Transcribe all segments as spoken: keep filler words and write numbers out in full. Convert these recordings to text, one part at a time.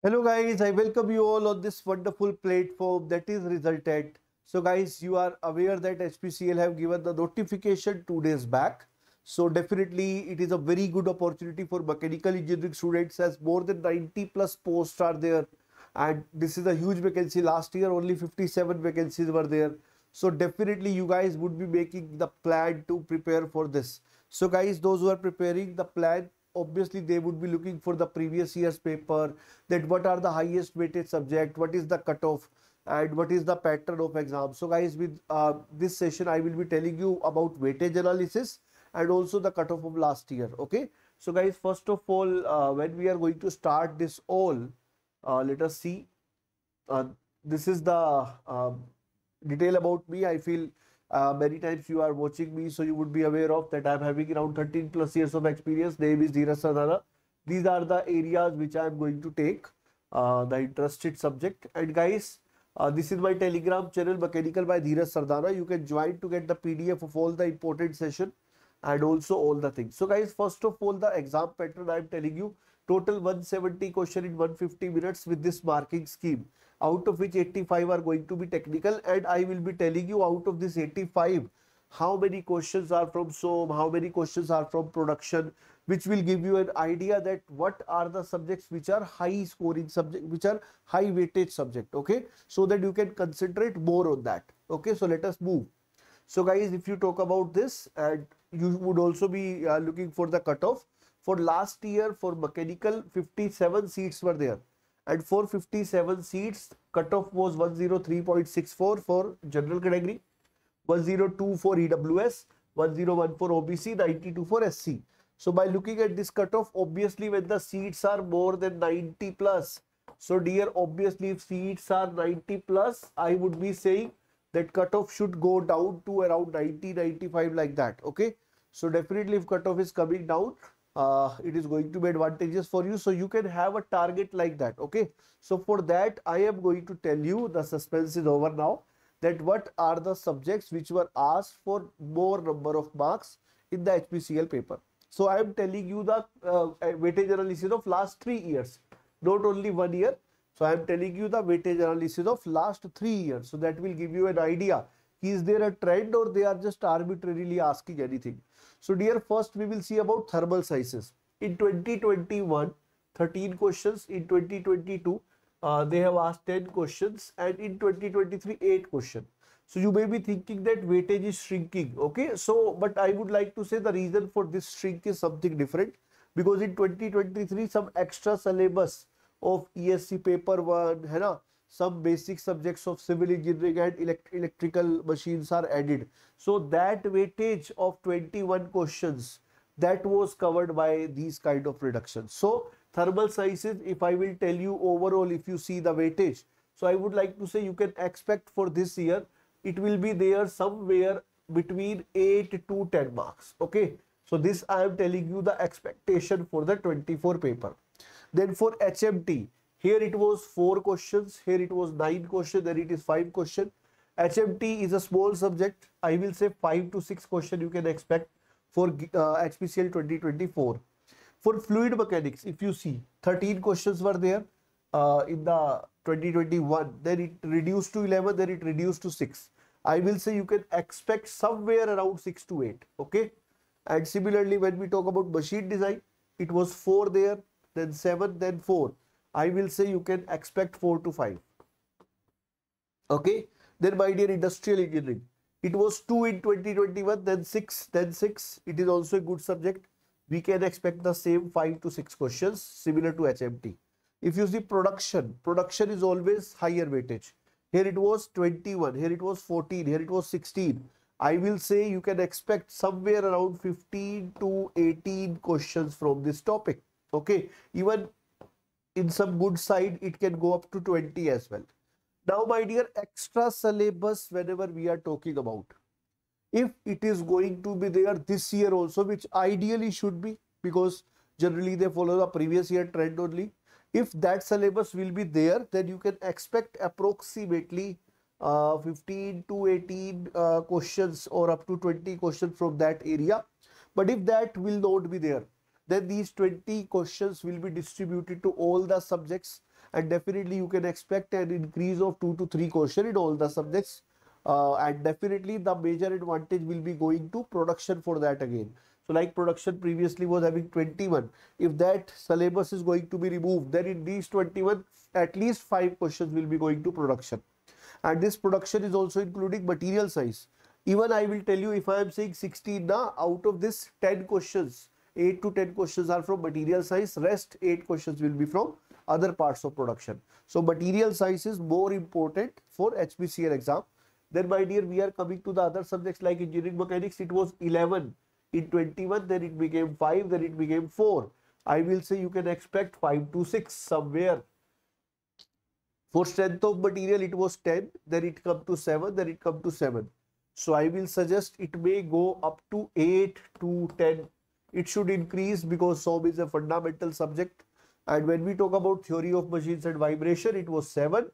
Hello guys, I welcome you all on this wonderful platform that is Resultant. So guys, you are aware that H P C L have given the notification two days back. So definitely it is a very good opportunity for mechanical engineering students as more than ninety plus posts are there. And this is a huge vacancy. Last year only fifty-seven vacancies were there. So definitely you guys would be making the plan to prepare for this. So guys, those who are preparing the plan, obviously they would be looking for the previous year's paper, that what are the highest weighted subject, what is the cutoff and what is the pattern of exam. So guys, with uh, this session I will be telling you about weightage analysis and also the cutoff of last year. Okay, so guys, first of all, uh, when we are going to start this all, uh, let us see, uh, this is the uh, detail about me. I feel Uh, many times you are watching me, so you would be aware of that I am having around thirteen plus years of experience. Name is Dhiraj Sardana. These are the areas which I am going to take, uh, the interested subject. And guys, uh, this is my Telegram channel, Mechanical by Dhiraj Sardana. You can join to get the P D F of all the important session and also all the things. So guys, first of all, the exam pattern I am telling you, total one hundred seventy question in one hundred fifty minutes with this marking scheme, out of which eighty-five are going to be technical, and I will be telling you out of this eighty-five how many questions are from S O M, how many questions are from production, which will give you an idea that what are the subjects which are high scoring subject, which are high weightage subject, okay, so that you can concentrate more on that. Okay, so let us move. So guys, if you talk about this, and you would also be uh, looking for the cutoff. For last year, for mechanical, fifty-seven seats were there. And for fifty-seven seats, cutoff was one oh three point six four for general category, one oh two for E W S, one oh one for O B C, ninety-two for S C. So by looking at this cutoff, obviously when the seats are more than ninety plus, so dear, obviously if seats are ninety plus, I would be saying that cutoff should go down to around ninety, ninety-five like that. Okay. So definitely if cutoff is coming down, Uh, it is going to be advantageous for you, so you can have a target like that. Okay, so for that I am going to tell you, the suspense is over now, that what are the subjects which were asked for more number of marks in the H P C L paper. So I am telling you the uh, weightage analysis of last three years, not only one year. So I am telling you the weightage analysis of last three years. So that will give you an idea. Is there a trend or they are just arbitrarily asking anything? So dear, first we will see about thermal sizes. In twenty twenty-one, thirteen questions. In twenty twenty-two, uh, they have asked ten questions, and in twenty twenty-three, eight questions. So you may be thinking that weightage is shrinking. Okay, so but I would like to say the reason for this shrink is something different, because in twenty twenty-three, some extra syllabus of E S C paper one, hai na, some basic subjects of civil engineering and elect electrical machines are added. So that weightage of twenty-one questions, that was covered by these kind of reductions. So thermal sizes, if I will tell you overall, if you see the weightage, so I would like to say you can expect for this year, it will be there somewhere between eight to ten marks. Okay. So this I am telling you the expectation for the twenty-four paper. Then for H M T, here it was four questions, here it was nine questions, then it is five questions. H M T is a small subject. I will say five to six questions you can expect for uh, H P C L twenty twenty-four. For fluid mechanics, if you see, thirteen questions were there uh, in the twenty twenty-one. Then it reduced to eleven, then it reduced to six. I will say you can expect somewhere around six to eight. Okay. And similarly, when we talk about machine design, it was four there, then seven, then four. I will say you can expect four to five. Okay. Then my dear, industrial engineering. It was two in twenty twenty-one, then six, then six. It is also a good subject. We can expect the same five to six questions similar to H M T. If you see production, production is always higher weightage. Here it was twenty-one, here it was fourteen, here it was sixteen. I will say you can expect somewhere around fifteen to eighteen questions from this topic. Okay. Even in some good side, it can go up to twenty as well. Now, my dear, extra syllabus, whenever we are talking about, if it is going to be there this year also, which ideally should be, because generally they follow the previous year trend only. If that syllabus will be there, then you can expect approximately uh, fifteen to eighteen uh, questions or up to twenty questions from that area. But if that will not be there, then these twenty questions will be distributed to all the subjects, and definitely you can expect an increase of two to three question in all the subjects, uh, and definitely the major advantage will be going to production for that again. So like production previously was having twenty-one, if that syllabus is going to be removed, then in these twenty-one at least five questions will be going to production, and this production is also including material science. Even I will tell you, if I am saying sixteen now, out of this ten questions, eight to ten questions are from material science, rest eight questions will be from other parts of production. So material science is more important for H P C L exam. Then my dear, we are coming to the other subjects like engineering mechanics. It was eleven in twenty-one, then it became five, then it became four. I will say you can expect five to six somewhere. For strength of material it was ten, then it come to seven, then it come to seven. So I will suggest it may go up to eight to ten. It should increase because S O M is a fundamental subject. And when we talk about theory of machines and vibration, it was seven,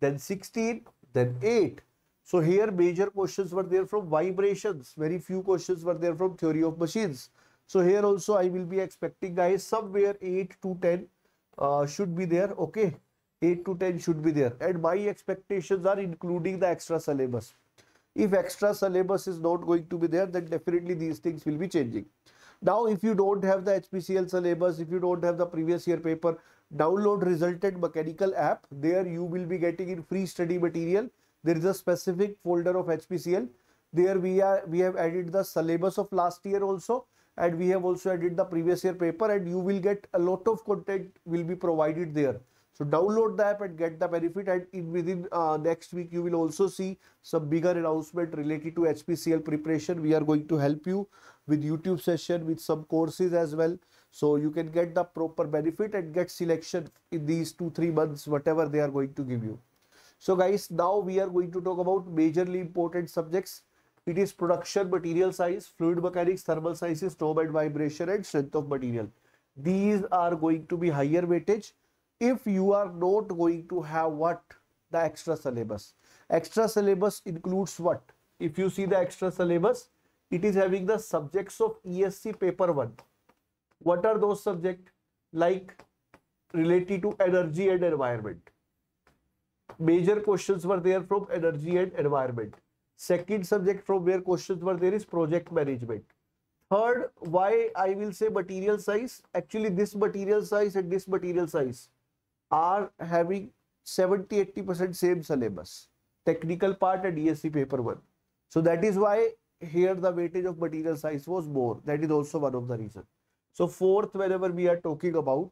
then sixteen, then eight. So here major questions were there from vibrations. Very few questions were there from theory of machines. So here also I will be expecting guys somewhere eight to ten uh, should be there. Okay, eight to ten should be there. And my expectations are including the extra syllabus. If extra syllabus is not going to be there, then definitely these things will be changing. Now, if you don't have the H P C L syllabus, if you don't have the previous year paper, download Resultant Mechanical app. There you will be getting in free study material. There is a specific folder of H P C L. There we are we have added the syllabus of last year also, and we have also added the previous year paper, and you will get a lot of content will be provided there. So download the app and get the benefit, and in within uh, next week you will also see some bigger announcement related to H P C L preparation. We are going to help you with YouTube session, with some courses as well. So you can get the proper benefit and get selection in these two, three months, whatever they are going to give you. So guys, now we are going to talk about majorly important subjects. It is production, material science, fluid mechanics, thermal sciences, storm and vibration, and strength of material. These are going to be higher weightage if you are not going to have what? The extra syllabus. Extra syllabus includes what? If you see the extra syllabus, it is having the subjects of E S C paper one. What are those subjects? Like related to energy and environment. Major questions were there from energy and environment. Second subject from where questions were there is project management. Third, why I will say material science? Actually, this material science and this material science are having seventy to eighty percent same syllabus, technical part and E S C paper one. So that is why here the weightage of material science was more. That is also one of the reasons. So fourth, whenever we are talking about,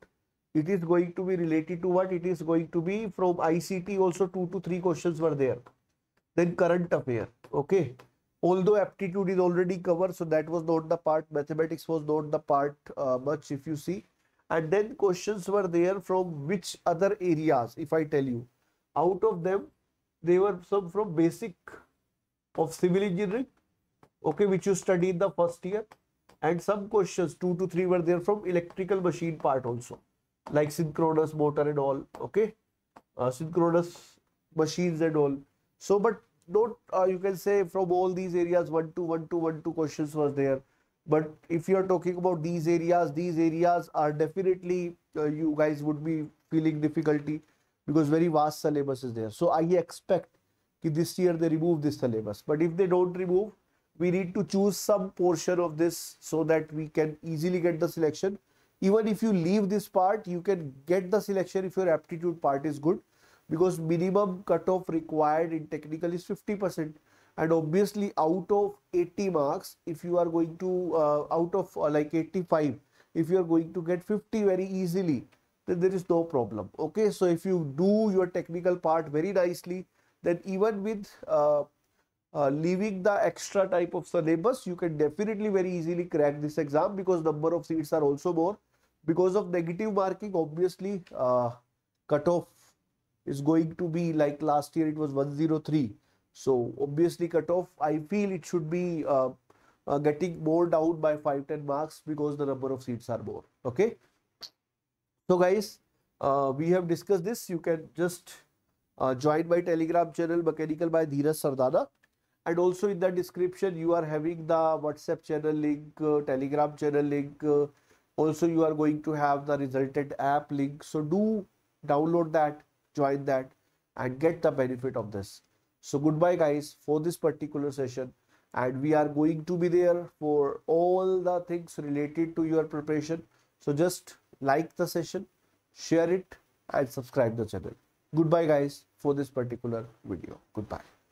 it is going to be related to what? It is going to be from I C T also two to three questions were there. Then current affair. Okay. Although aptitude is already covered, so that was not the part. Mathematics was not the part uh, much if you see. And then questions were there from which other areas, if I tell you. Out of them, they were some from basic of civil engineering, okay, which you studied the first year. And some questions, two to three were there from electrical machine part also. Like synchronous motor and all, okay, uh, synchronous machines and all. So, but not uh, you can say from all these areas one to one to one to questions was there. But if you are talking about these areas, these areas are definitely uh, you guys would be feeling difficulty because very vast syllabus is there. So I expect that this year they remove this syllabus. But if they don't remove, we need to choose some portion of this so that we can easily get the selection. Even if you leave this part, you can get the selection if your aptitude part is good, because minimum cutoff required in technical is fifty percent, and obviously out of eighty marks, if you are going to uh, out of uh, like eighty-five, if you are going to get fifty very easily, then there is no problem. Okay, so if you do your technical part very nicely, then even with uh, Uh, leaving the extra type of syllabus, you can definitely very easily crack this exam, because number of seats are also more. Because of negative marking, obviously uh, cutoff is going to be like last year it was one oh three. So obviously cutoff, I feel it should be uh, uh, getting more down by five to ten marks because the number of seats are more. Okay. So guys, uh, we have discussed this. You can just uh, join my Telegram channel, Mechanical by Dhiraj Sardana. And also in the description, you are having the WhatsApp channel link, uh, Telegram channel link. Uh, also, you are going to have the Resultant app link. So do download that, join that, and get the benefit of this. So goodbye guys for this particular session, and we are going to be there for all the things related to your preparation. So just like the session, share it, and subscribe the channel. Goodbye guys for this particular video. Goodbye.